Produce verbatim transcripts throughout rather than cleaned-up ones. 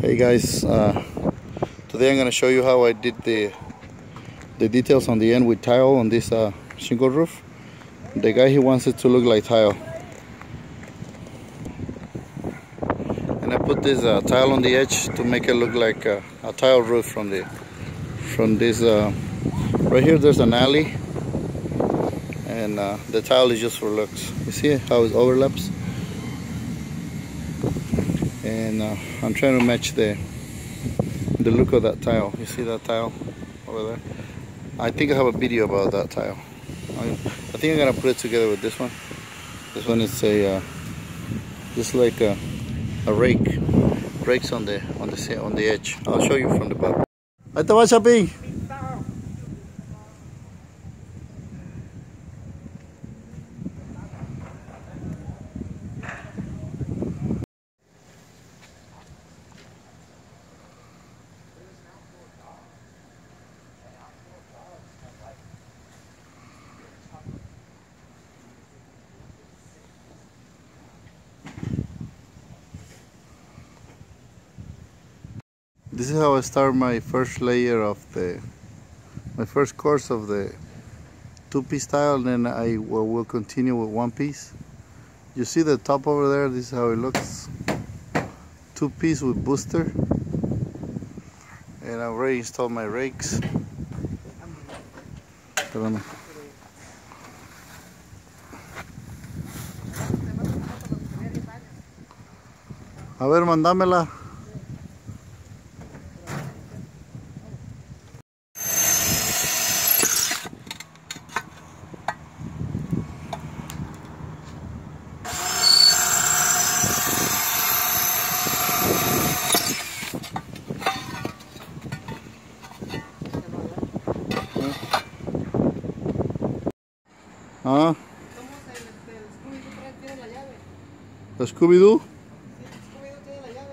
Hey guys, uh, today I'm going to show you how I did the the details on the end with tile on this uh, shingle roof. The guy, he wants it to look like tile, and I put this uh, tile on the edge to make it look like uh, a tile roof from the from this uh, right here. There's an alley, and uh, the tile is just for looks. You see how it overlaps. And uh, I'm trying to match the the look of that tile. You see that tile over there? I think I have a video about that tile. I, I think I'm gonna put it together with this one. This one is a uh, just like a, a rake, rakes on the on the on the edge. I'll show you from the back. Ahí te va, Chapi. This is how I start my first layer of the, my first course of the two-piece tile, and then I will, will continue with one piece. You see the top over there, this is how it looks. Two-piece with booster. And I already installed my rakes. A ver, mandamela. ¿Ah? ¿La Scooby-Doo?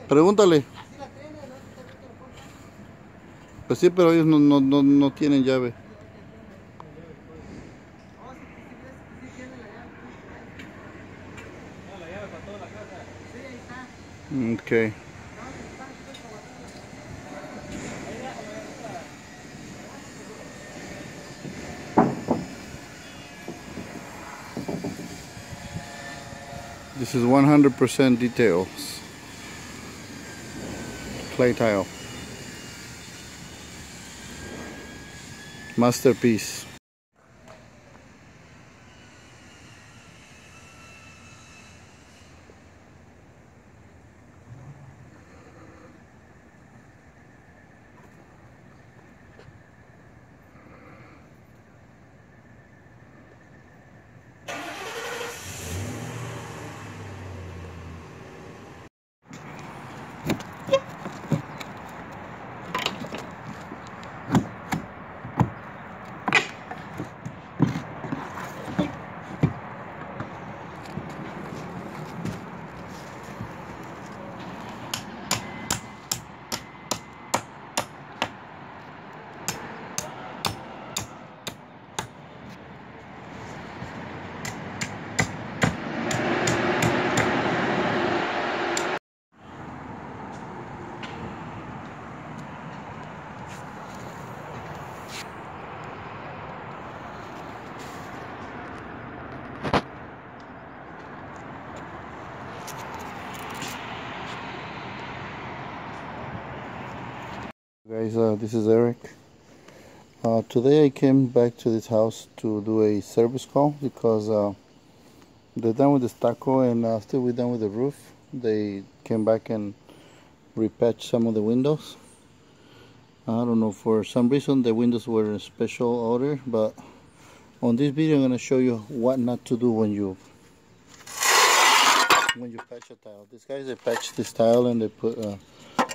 Pregúntale. Pues sí, pero ellos no, no, no, no tienen llave. Okay. This is one hundred percent details, clay tile, masterpiece. Guys, uh, this is Eric. Uh, today I came back to this house to do a service call because uh, they're done with the stucco, and after we're done with the roof, they came back and repatched some of the windows. I don't know, for some reason the windows were in special order, but on this video I'm going to show you what not to do when you when you patch a tile. These guys, they patched this tile and they put uh,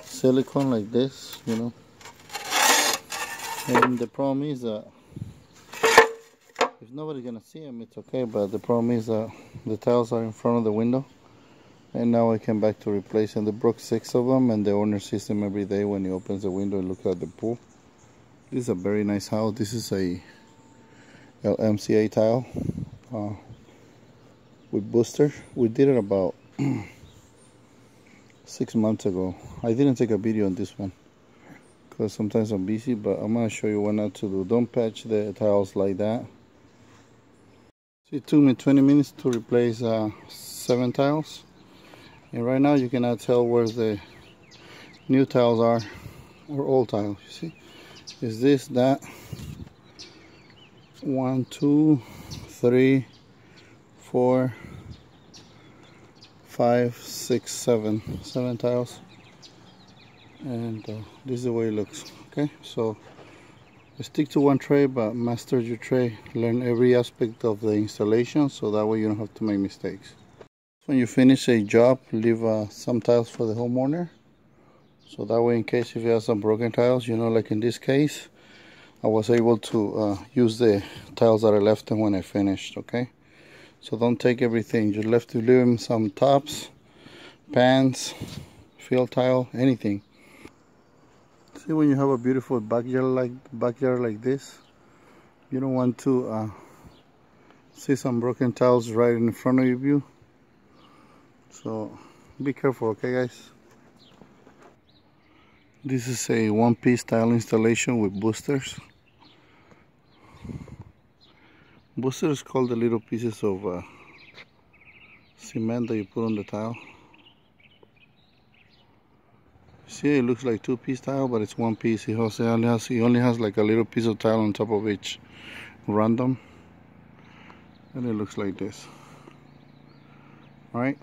silicone like this, you know, and the problem is that if nobody's gonna see them, it's okay, but the problem is that the tiles are in front of the window, and now I came back to replace, and they broke six of them, and the owner sees them every day when he opens the window and looks at the pool. This is a very nice house. This is a L M C A tile uh, with booster. We did it about six months ago. I didn't take a video on this one because sometimes I'm busy, but I'm going to show you what not to do. Don't patch the tiles like that. It took me twenty minutes to replace uh, seven tiles, and right now you cannot tell where the new tiles are or old tiles. You see, is this that one, two, three, four, five, six, seven, seven tiles, and uh, this is the way it looks. Okay, so stick to one tray, but master your tray. Learn every aspect of the installation, so that way you don't have to make mistakes. When you finish a job, leave uh, some tiles for the homeowner, so that way in case if you have some broken tiles, you know, like in this case, I was able to uh, use the tiles that I left and when I finished. Okay, so don't take everything. You left to leave them some tops, pans, field tile, anything. See, when you have a beautiful backyard like backyard like this, you don't want to uh, see some broken tiles right in front of you. So be careful, okay, guys. This is a one-piece tile installation with boosters. Boosters called the little pieces of uh, cement that you put on the tile. See, it looks like two-piece tile, but it's one piece. It only has, it only has like a little piece of tile on top of each, random, and it looks like this. All right.